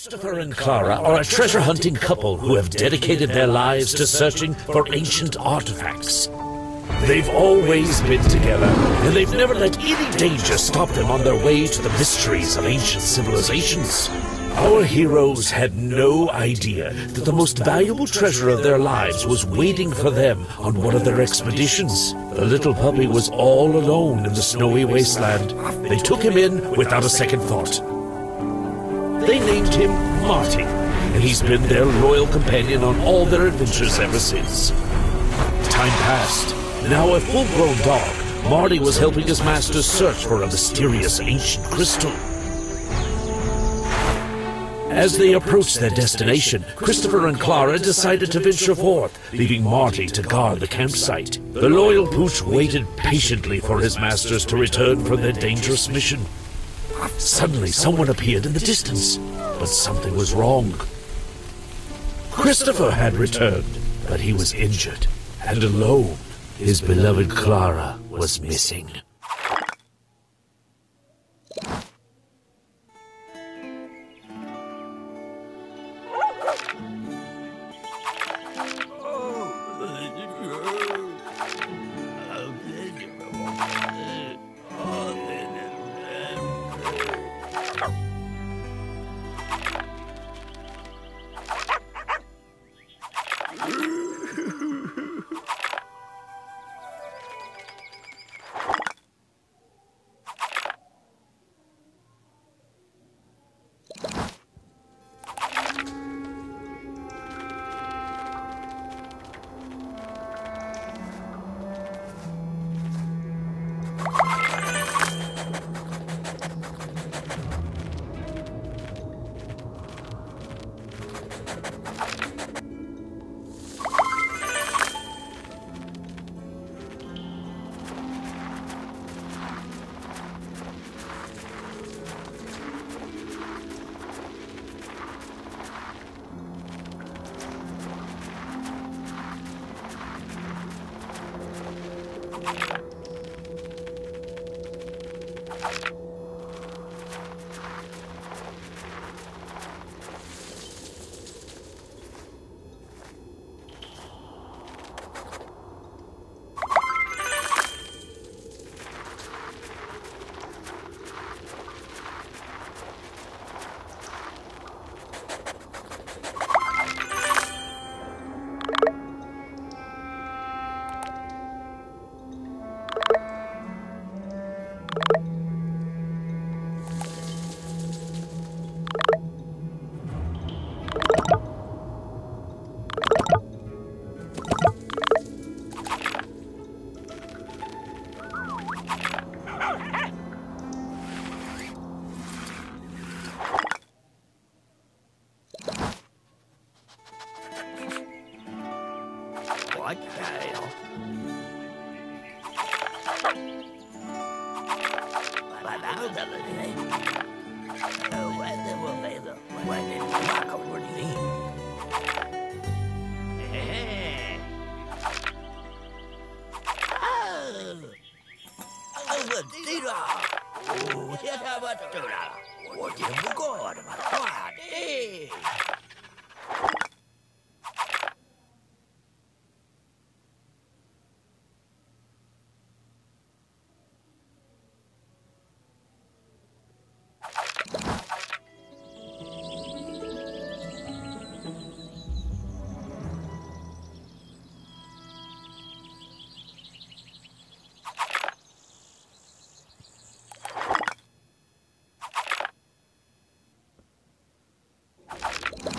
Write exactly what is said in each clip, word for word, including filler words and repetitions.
Christopher and Clara are a treasure-hunting couple who have dedicated their lives to searching for ancient artifacts. They've always been together, and they've never let any danger stop them on their way to the mysteries of ancient civilizations. Our heroes had no idea that the most valuable treasure of their lives was waiting for them on one of their expeditions. The little puppy was all alone in the snowy wasteland. They took him in without a second thought. They named him Marty, and he's been their loyal companion on all their adventures ever since. Time passed. Now a full-grown dog, Marty was helping his master search for a mysterious ancient crystal. As they approached their destination, Christopher and Clara decided to venture forth, leaving Marty to guard the campsite. The loyal pooch waited patiently for his masters to return from their dangerous mission. Suddenly, someone appeared in the distance, but something was wrong. Christopher had returned, but he was injured and alone. His beloved Clara was missing. You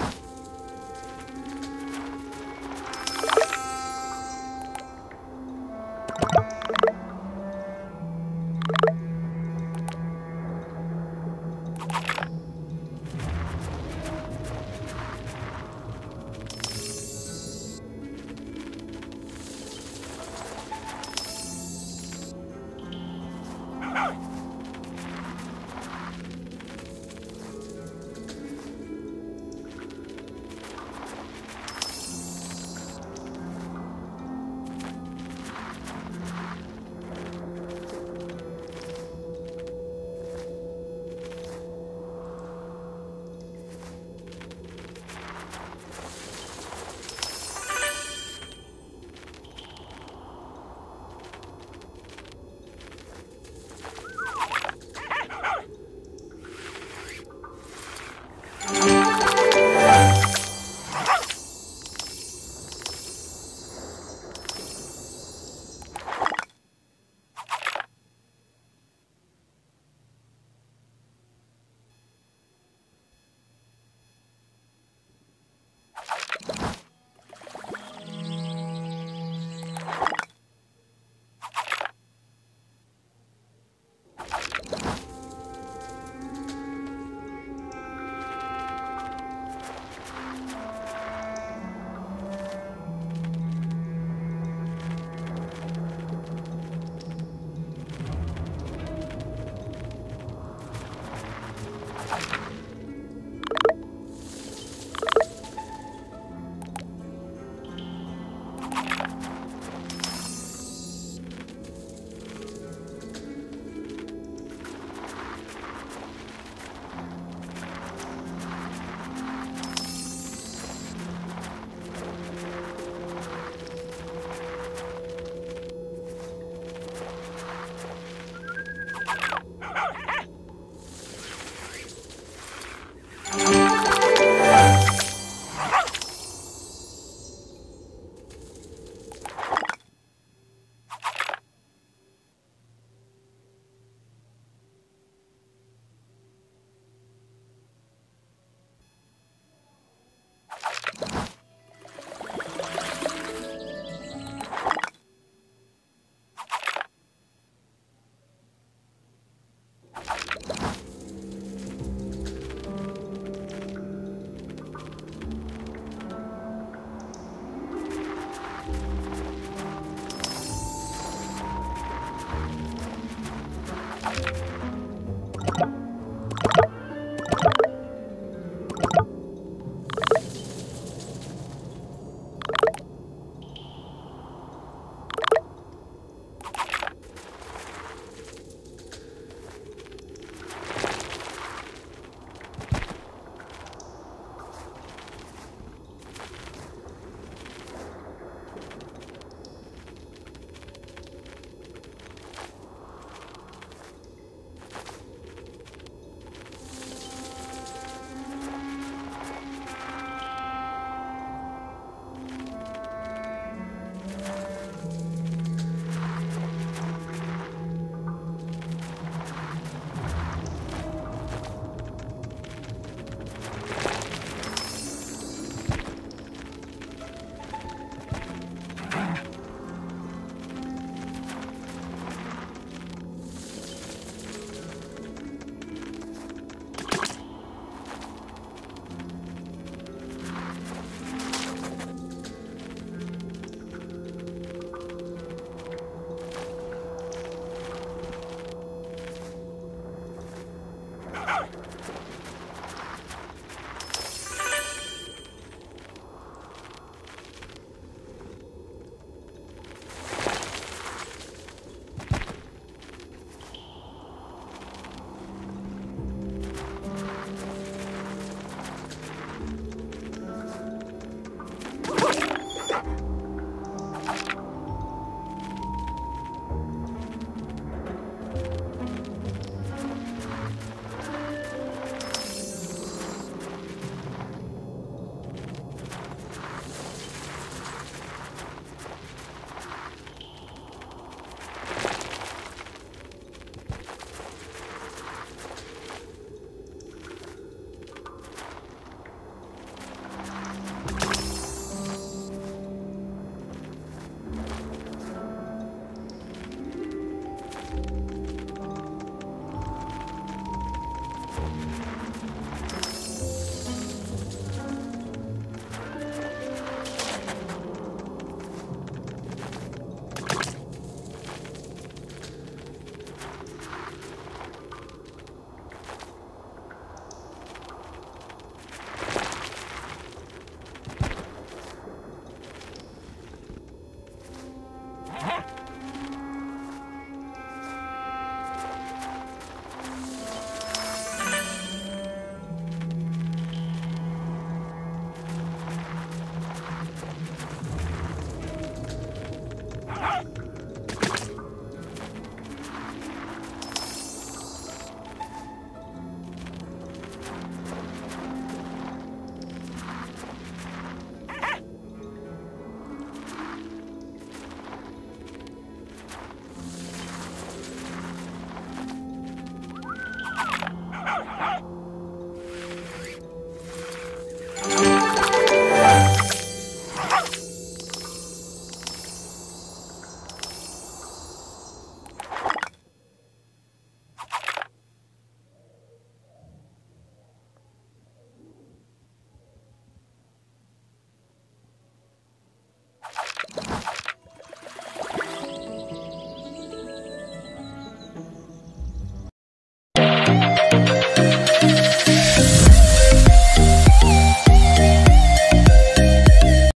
啊